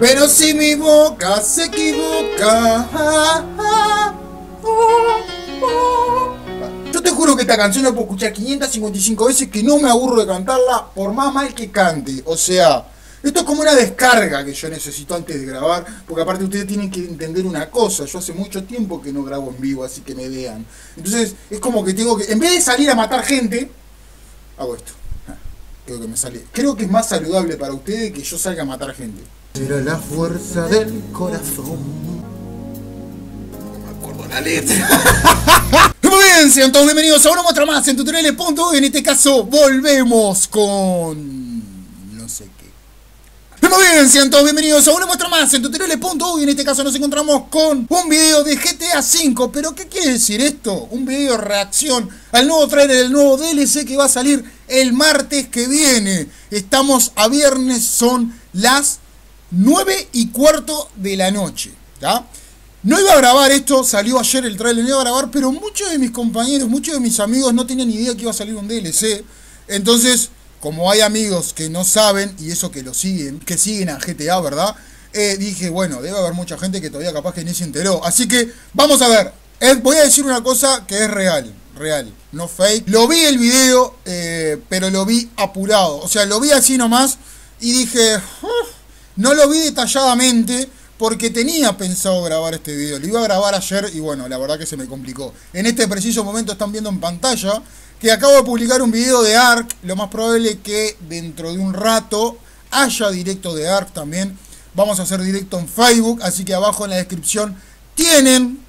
Pero si mi boca se equivoca, yo te juro que esta canción la puedo escuchar 555 veces que no me aburro de cantarla por más mal que cante. O sea, esto es como una descarga que yo necesito antes de grabar, porque aparte ustedes tienen que entender una cosa, yo hace mucho tiempo que no grabo en vivo, así que me vean. Entonces es como que tengo que, en vez de salir a matar gente, hago esto. Creo que me sale, creo que es más saludable para ustedes que yo salga a matar gente. Será la fuerza del corazón. No me acuerdo la letra. Muy bien, sean todos bienvenidos a una muestra más en Tutoriales.uy. En este caso volvemos con... no sé qué. Muy bien, sean todos bienvenidos a una muestra más en Tutoriales.uy. En este caso nos encontramos con un video de GTA V. ¿Pero qué quiere decir esto? Un video de reacción al nuevo trailer del nuevo DLC que va a salir el martes que viene. Estamos a viernes, son las 9:15 de la noche, ¿ya? No iba a grabar esto, salió ayer el trailer, no iba a grabar, pero muchos de mis compañeros, muchos de mis amigos no tenían idea que iba a salir un DLC. Entonces, como hay amigos que no saben, y eso que lo siguen, que siguen a GTA, ¿verdad? Dije, bueno, debe haber mucha gente que todavía capaz que ni se enteró. Así que, vamos a ver. Voy a decir una cosa que es real, no fake. Lo vi el video, pero lo vi apurado. O sea, lo vi así nomás y dije... no lo vi detalladamente porque tenía pensado grabar este video. Lo iba a grabar ayer y bueno, la verdad que se me complicó. En este preciso momento están viendo en pantalla que acabo de publicar un video de ARC. Lo más probable es que dentro de un rato haya directo de ARC también. Vamos a hacer directo en Facebook, así que abajo en la descripción tienen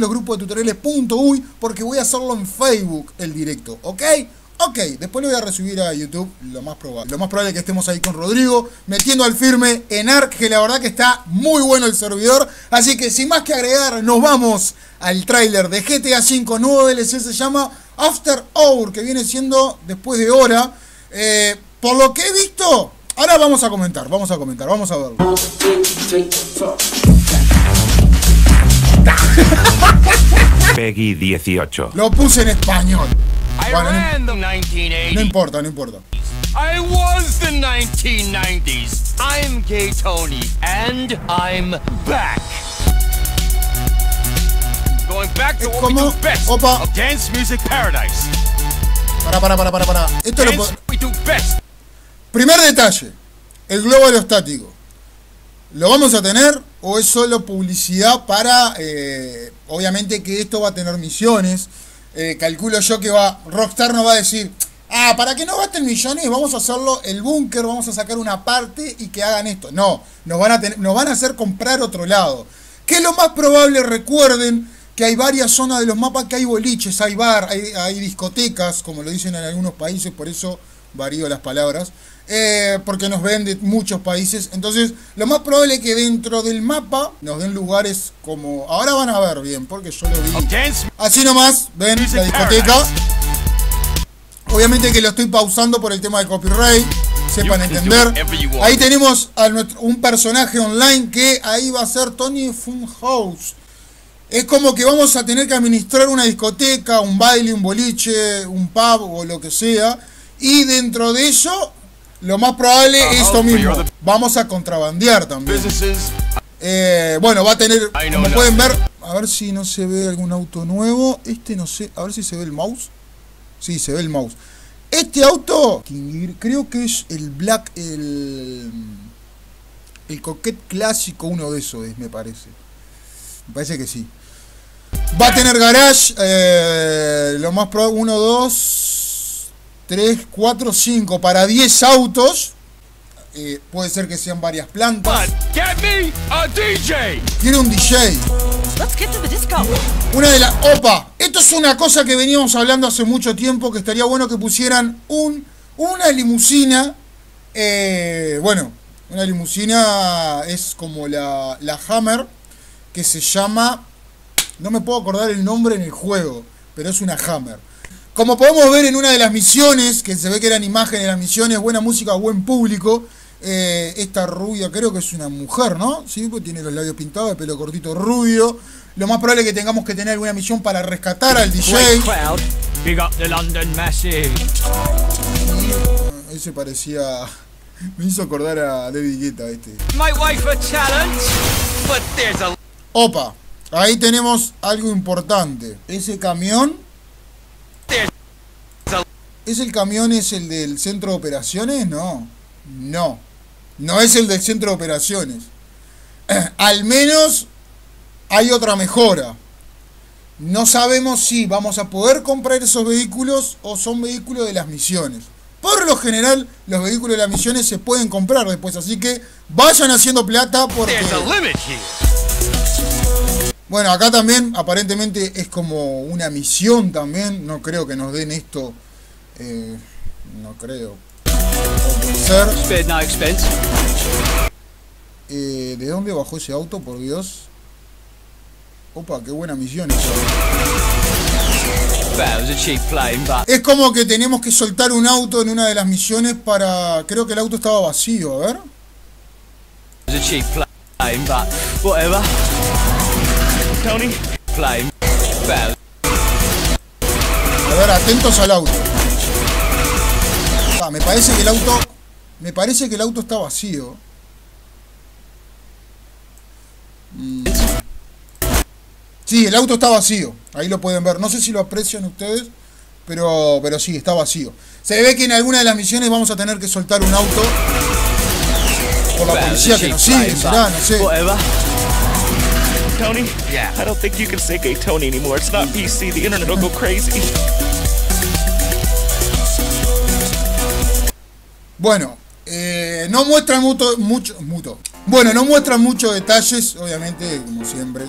los grupos de tutoriales.uy porque voy a hacerlo en Facebook el directo, ¿ok? Ok, después lo voy a resubir a YouTube, lo más probable. Lo más probable es que estemos ahí con Rodrigo, metiendo al firme en ARC, que la verdad que está muy bueno el servidor. Así que sin más que agregar, nos vamos al tráiler de GTA V, nuevo DLC, se llama After Hours, que viene siendo después de hora. Por lo que he visto, ahora vamos a comentar, vamos a verlo. Peggy 18. Lo puse en español. Bueno, no importa. I was the 1990s. I'm Gay Tony and I'm back. Going back to what we do best. Opa. Dance music paradise. Para. Esto lo puedo. Primer detalle, el globo aerostático. ¿Lo vamos a tener o es solo publicidad para obviamente que esto va a tener misiones? Calculo yo que va Rockstar nos va a decir, ah, para que no gasten millones vamos a hacerlo el búnker, vamos a sacar una parte y que hagan esto. No, nos van a hacer comprar otro lado. Que es lo más probable. Recuerden que hay varias zonas de los mapas que hay boliches, hay bar, hay discotecas, como lo dicen en algunos países, por eso varío las palabras, porque nos ven de muchos países. Entonces lo más probable es que dentro del mapa nos den lugares como... ahora van a ver bien, porque yo lo vi así nomás, ven la discoteca. Obviamente que lo estoy pausando por el tema de copyright, sepan entender. Ahí tenemos a un personaje online que ahí va a ser Tony Funhouse. Es como que vamos a tener que administrar una discoteca, un baile, un boliche, un pub o lo que sea. Y dentro de eso, lo más probable es esto mismo. Vamos a contrabandear también. Bueno, va a tener, como pueden ver, a ver si no se ve algún auto nuevo. Este no sé, a ver si se ve el mouse. Sí, se ve el mouse. Este auto, creo que es el Black, el Coquette clásico, uno de esos es, me parece. Me parece que sí. Va a tener garage, lo más probable, 1, 2, 3, 4, 5 para 10 autos. Puede ser que sean varias plantas. Tiene un DJ. Una de las... opa, esto es una cosa que veníamos hablando hace mucho tiempo, que estaría bueno que pusieran una limusina. Bueno, una limusina es como la Hammer, que se llama... no me puedo acordar el nombre en el juego, pero es una Hammer. Como podemos ver en una de las misiones, que se ve que eran imágenes de las misiones, buena música, buen público. Esta rubia creo que es una mujer, ¿no? Sí, pues tiene los labios pintados, el pelo cortito rubio. Lo más probable es que tengamos que tener alguna misión para rescatar al DJ. Big up the London Massive. Eso parecía... Me hizo acordar a David Guetta, este. My wife a challenge, but there's a... Opa, ahí tenemos algo importante. Ese camión... ¿Es el camión es el del centro de operaciones? No. No. No es el del centro de operaciones. Al menos hay otra mejora. No sabemos si vamos a poder comprar esos vehículos o son vehículos de las misiones. Por lo general, los vehículos de las misiones se pueden comprar después, así que vayan haciendo plata porque... Bueno, acá también aparentemente es como una misión también. No creo que nos den esto... no creo. ¿De dónde bajó ese auto? Por Dios. Opa, qué buena misión esa. Es como que tenemos que soltar un auto en una de las misiones para... Creo que el auto estaba vacío, a ver. A ver, atentos al auto. Ah, me parece que el auto... Me parece que el auto está vacío. Sí, el auto está vacío. Ahí lo pueden ver. No sé si lo aprecian ustedes, pero sí, está vacío. Se ve que en alguna de las misiones vamos a tener que soltar un auto. Por la policía que nos sigue, será, no sé. Tony, yeah. I don't think you can say Gay Tony anymore. It's not PC. The internet will go crazy. Bueno, no muestran mucho. Bueno, no muestran muchos detalles, obviamente, como siempre.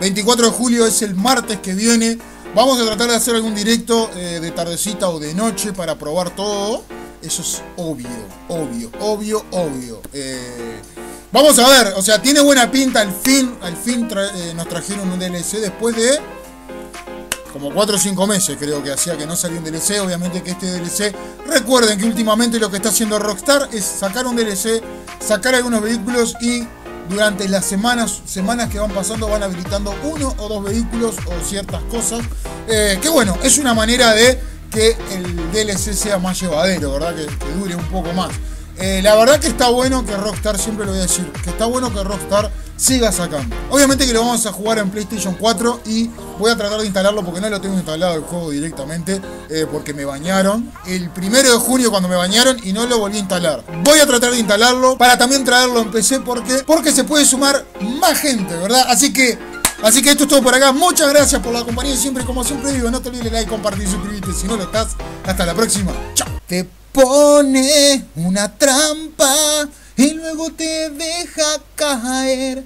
24 de julio es el martes que viene. Vamos a tratar de hacer algún directo de tardecita o de noche para probar todo. Eso es obvio. Vamos a ver, o sea, tiene buena pinta. Al fin nos trajeron un DLC después de como 4 o 5 meses, creo que hacía que no salió un DLC. Obviamente que este DLC, recuerden que últimamente lo que está haciendo Rockstar es sacar un DLC, sacar algunos vehículos y durante las semanas que van pasando van habilitando uno o dos vehículos o ciertas cosas. Que bueno, es una manera de que el DLC sea más llevadero, ¿verdad? Que dure un poco más. La verdad que está bueno que Rockstar, siempre lo voy a decir, que está bueno que Rockstar siga sacando. Obviamente que lo vamos a jugar en PlayStation 4 y voy a tratar de instalarlo porque no lo tengo instalado el juego directamente, porque me bañaron el 1 de junio cuando me bañaron y no lo volví a instalar. Voy a tratar de instalarlo para también traerlo en PC porque se puede sumar más gente, ¿verdad? Así que esto es todo por acá. Muchas gracias por la compañía siempre. Como siempre digo, no te olvides de like, compartir, suscribirte si no lo estás. Hasta la próxima. Chao. Te pone una trampa y luego te deja caer.